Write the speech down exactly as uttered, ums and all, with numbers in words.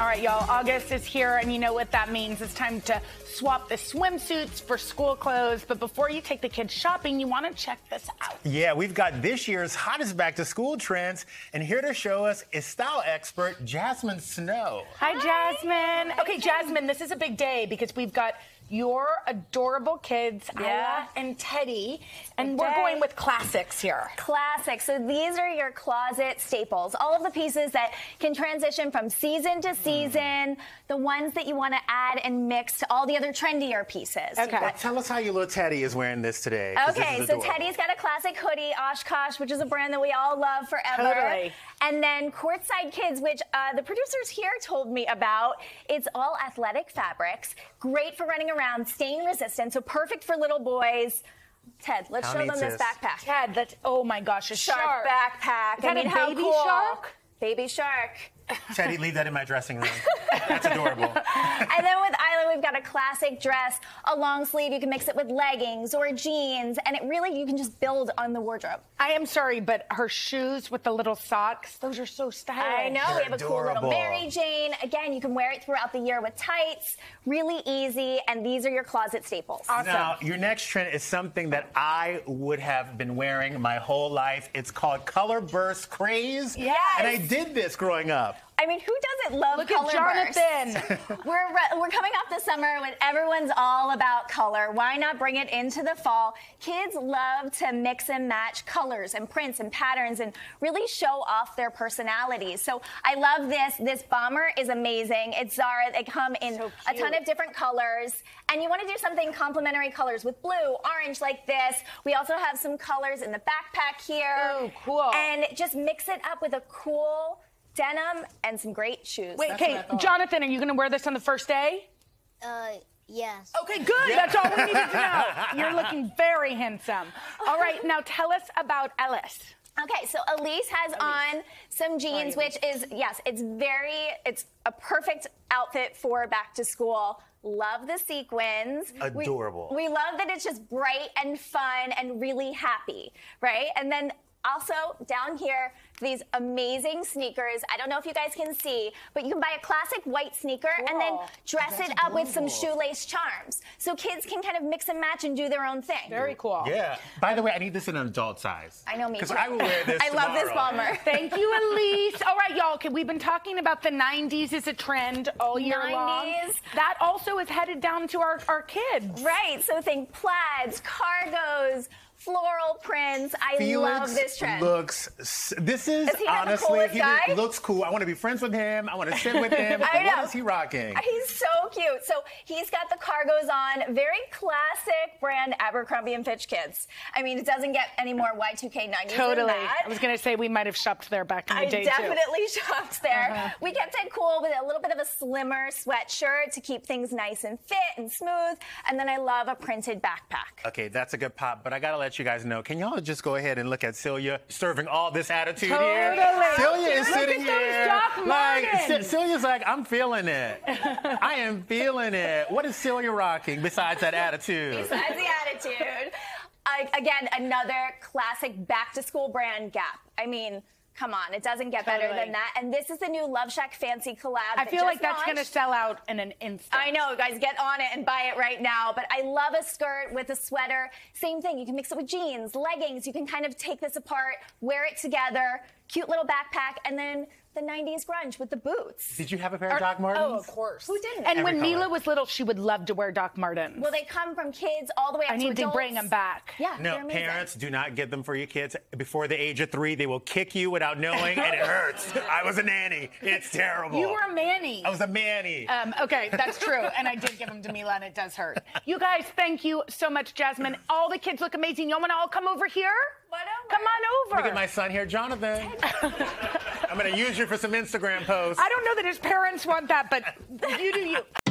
All right, y'all, August is here, and you know what that means. It's time to swap the swimsuits for school clothes. But before you take the kids shopping, you want to check this out. Yeah, we've got this year's hottest back-to-school trends, and here to show us is style expert Jasmine Snow. Hi, Hi. Jasmine. Hi. Okay, Jasmine, this is a big day because we've got your adorable kids, yeah. Ella and Teddy, and okay. we're going with classics here. Classics. So these are your closet staples, all of the pieces that can transition from season to season, mm. the ones that you want to add and mix to all the other trendier pieces. Okay. Well, tell us how your little Teddy is wearing this today. Okay, this so Teddy's got a classic hoodie, Oshkosh, which is a brand that we all love forever. Totally. And then Courtside Kids, which uh, the producers here told me about. It's all athletic fabrics, great for running around. Around, stain resistant, so perfect for little boys. Ted, let's show them this backpack. Ted, that's, oh my gosh, a shark, shark backpack. Is I mean, how baby cool. shark? Baby shark. Teddy, leave that in my dressing room. That's adorable. And then with Isla, we've got a classic dress, a long sleeve. You can mix it with leggings or jeans, and it really, you can just build on the wardrobe. I am sorry, but her shoes with the little socks, those are so stylish. I know. They're we have adorable. A cool little Mary Jane. Again, you can wear it throughout the year with tights. Really easy, and these are your closet staples. Awesome. Now, your next trend is something that I would have been wearing my whole life. It's called Color Burst Craze. Yes. And I did this growing up. I mean, who doesn't love Look color at Jonathan. Bursts? we're, we're coming off the summer when everyone's all about color. Why not bring it into the fall? Kids love to mix and match colors and prints and patterns and really show off their personalities. So I love this. This bomber is amazing. It's Zara. They come in so a ton of different colors. And you want to do something complementary colors with blue, orange like this. We also have some colors in the backpack here. Oh, cool. And just mix it up with a cool denim and some great shoes. Wait, okay, Jonathan, are you going to wear this on the first day? Uh, yes. Okay, good. Yeah. That's all we needed to know. You're looking very handsome. All right, now tell us about Ellis. Okay, so Elise has Elise. on some jeans, Sorry, which is, yes, it's very, it's a perfect outfit for back to school. Love the sequins. Adorable. We, we love that it's just bright and fun and really happy, right? And then also, down here, these amazing sneakers. I don't know if you guys can see, but you can buy a classic white sneaker cool. and then dress That's it up adorable. with some shoelace charms. So kids can kind of mix and match and do their own thing. Very cool. Yeah. By the way, I need this in an adult size. I know, me too. Because I will wear this I tomorrow. love this bomber. Thank you, Elise. All right, y'all. Okay, we've been talking about the nineties as a trend all year nineties. long. That also is headed down to our, our kids. Right. So think plaids, cargos, floral prints. I Felix love this trend. Looks, this is, is he honestly, he guy? looks cool. I want to be friends with him. I want to sit with him. I know. What is he rocking? He's so cute. So he's got the cargos on. Very classic brand Abercrombie and Fitch kids. I mean, it doesn't get any more Y two K ninety Totally. Than that. I was going to say we might have shopped there back in the I day, too. I definitely shopped there. Uh-huh. We kept it cool with a little bit of a slimmer sweatshirt to keep things nice and fit and smooth. And then I love a printed backpack. Okay, that's a good pop, but I got to let you guys know, can y'all just go ahead and look at Celia serving all this attitude totally. here? Celia is look sitting here like, Celia's like, I'm feeling it. I am feeling it. What is Celia rocking besides that attitude? Besides the attitude. I, again, another classic back-to-school brand, Gap. I mean, come on, it doesn't get totally. better than that. And this is the new Love Shack Fancy collab. I feel like that's going to sell out in an instant. I know, guys, get on it and buy it right now. But I love a skirt with a sweater. Same thing, you can mix it with jeans, leggings. You can kind of take this apart, wear it together, cute little backpack, and then the nineties grunge with the boots. Did you have a pair of Doc Martens? Oh, of course. Who didn't? And Every when color. Mila was little, she would love to wear Doc Martens. Well, they come from kids all the way up I to adults. I need to bring them back. Yeah, No, parents, do not get them for your kids before the age of three. They will kick you without knowing, and it hurts. I was a nanny. It's terrible. You were a manny. I was a manny. Um, okay, that's true, and I did give them to Mila, and it does hurt. You guys, thank you so much, Jasmine. All the kids look amazing. Y'all want to all come over here? Whatever. Come on over. Look at my son here, Jonathan. I'm going to use you for some Instagram posts. I don't know that his parents want that, but you do you.